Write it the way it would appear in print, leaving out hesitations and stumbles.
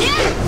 Yeah!